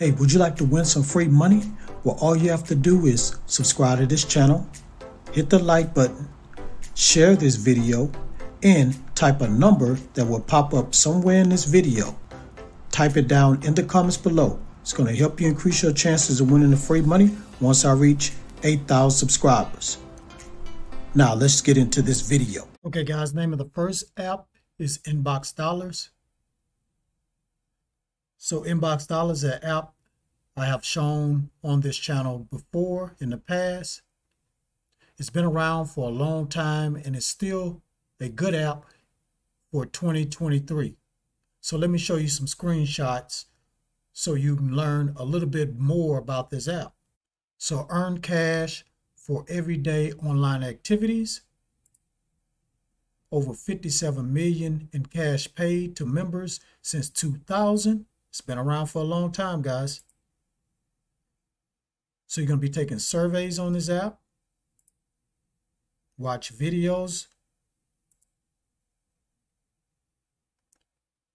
Hey, would you like to win some free money? Well, all you have to do is subscribe to this channel, hit the like button, share this video, and type a number that will pop up somewhere in this video. Type it down in the comments below. It's going to help you increase your chances of winning the free money once I reach 8,000 subscribers. Now let's get into this video. Okay guys, name of the first app is Inbox Dollars. So Inbox Dollars is an app I have shown on this channel before in the past. It's been around for a long time and it's still a good app for 2023. So let me show you some screenshots so you can learn a little bit more about this app. So earn cash for everyday online activities. Over 57 million in cash paid to members since 2000. It's been around for a long time, guys. So you're going to be taking surveys on this app, watch videos.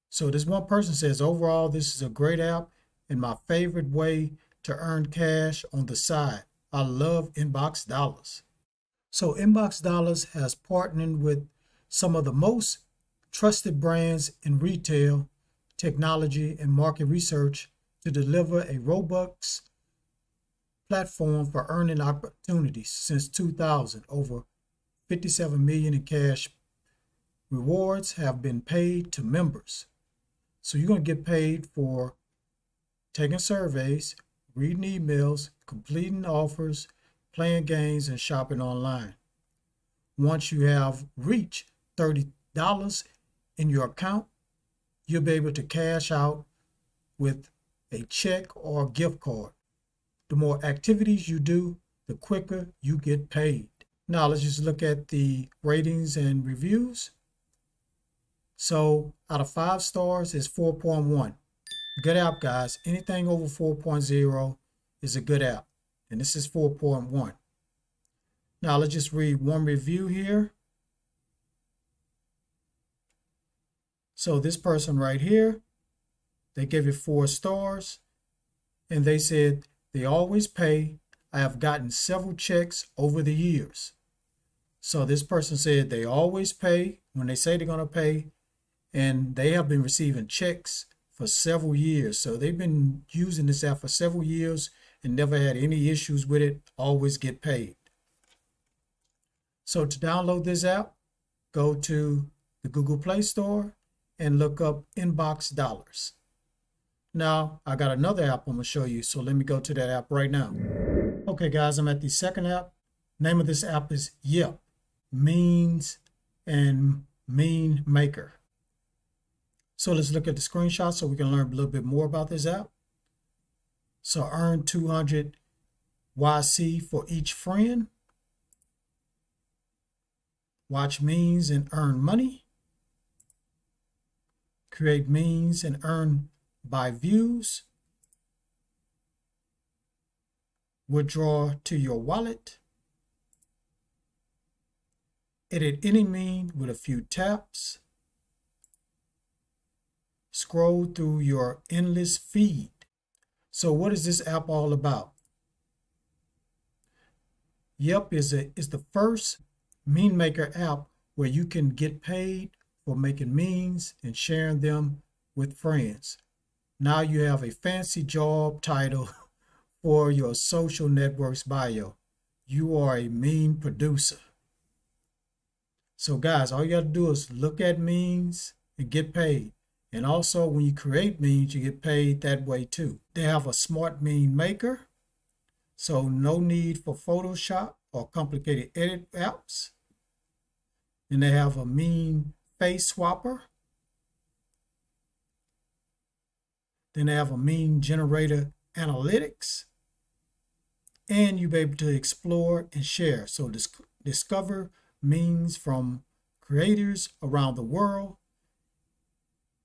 So this one person says, overall, this is a great app and my favorite way to earn cash on the side. I love Inbox Dollars. So Inbox Dollars has partnered with some of the most trusted brands in retail, technology, and market research to deliver a robust platform for earning opportunities since 2000. Over 57 million in cash rewards have been paid to members. So you're going to get paid for taking surveys, reading emails, completing offers, playing games, and shopping online. Once you have reached $30 in your account, you'll be able to cash out with a check or a gift card. The more activities you do, the quicker you get paid. Now let's just look at the ratings and reviews. So out of 5 stars is 4.1. Good app, guys. Anything over 4.0 is a good app. And this is 4.1. Now let's just read one review here. So this person right here, they gave it 4 stars and they said, they always pay. I have gotten several checks over the years. So this person said they always pay when they say they're going to pay, and they have been receiving checks for several years. So they've been using this app for several years and never had any issues with it, always get paid. So to download this app, go to the Google Play Store and look up Inbox Dollars. Now I got another app I'm going to show you. So let me go to that app right now. Okay guys, I'm at the second app. Name of this app is Yep, Means and Mean Maker. So let's look at the screenshot so we can learn a little bit more about this app. So earn 200 YC for each friend. Watch memes and earn money. Create memes and earn by views. Withdraw to your wallet. Edit any meme with a few taps. Scroll through your endless feed. So what is this app all about? Yep is the first meme maker app where you can get paid for making memes and sharing them with friends. Now you have a fancy job title for your social network's bio. You are a meme producer. So guys, all you got to do is look at memes and get paid. And also when you create memes, you get paid that way too. They have a smart meme maker. So no need for Photoshop or complicated edit apps. And they have a meme face swapper. Then they have a meme generator analytics. And you'll be able to explore and share. So discover memes from creators around the world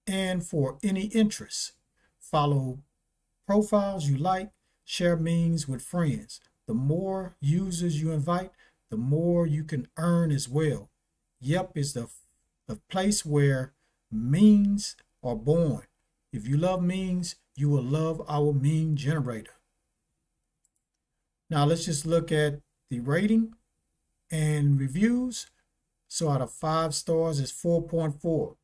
and for any interests. Follow profiles you like, share memes with friends. The more users you invite, the more you can earn as well. Yep is the place where memes are born. If you love memes, You will love our meme generator. Now let's just look at the rating and reviews. So out of 5 stars, it's 4.4.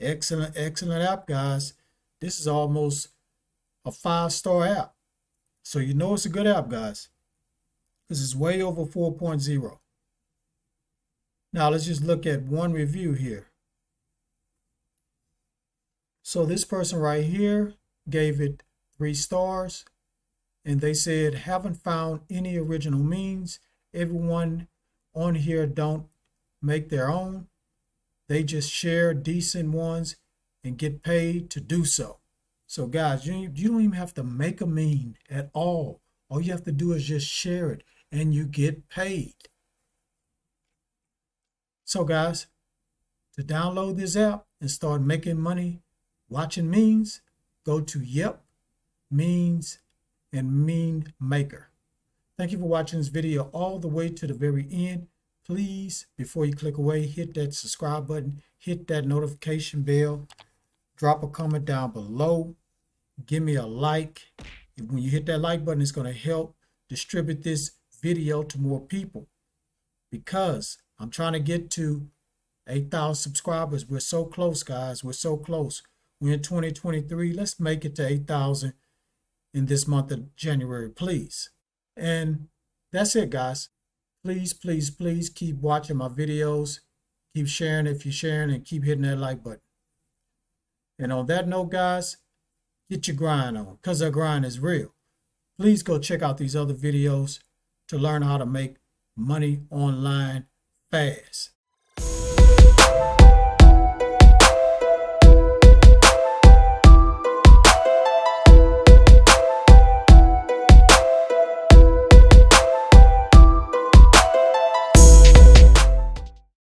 Excellent, excellent app, guys. This is almost a 5-star app. So you know it's a good app, guys. This is way over 4.0. Now let's just look at one review here. So this person right here gave it 3 stars. And they said, haven't found any original memes. Everyone on here don't make their own. They just share decent ones and get paid to do so. So guys, you don't even have to make a meme at all. All you have to do is just share it and you get paid. So guys, to download this app and start making money watching memes, go to Yep, Memes and Meme Maker. Thank you for watching this video all the way to the very end. Please, before you click away, hit that subscribe button, hit that notification bell, drop a comment down below, give me a like. When you hit that like button, it's going to help distribute this video to more people, because I'm trying to get to 8,000 subscribers. We're so close, guys. We're so close. We're in 2023. Let's make it to 8,000 in this month of January, please. And that's it, guys. Please, please, please keep watching my videos. Keep sharing if you're sharing, and keep hitting that like button. And on that note, guys, get your grind on, because our grind is real. Please go check out these other videos to learn how to make money online fast.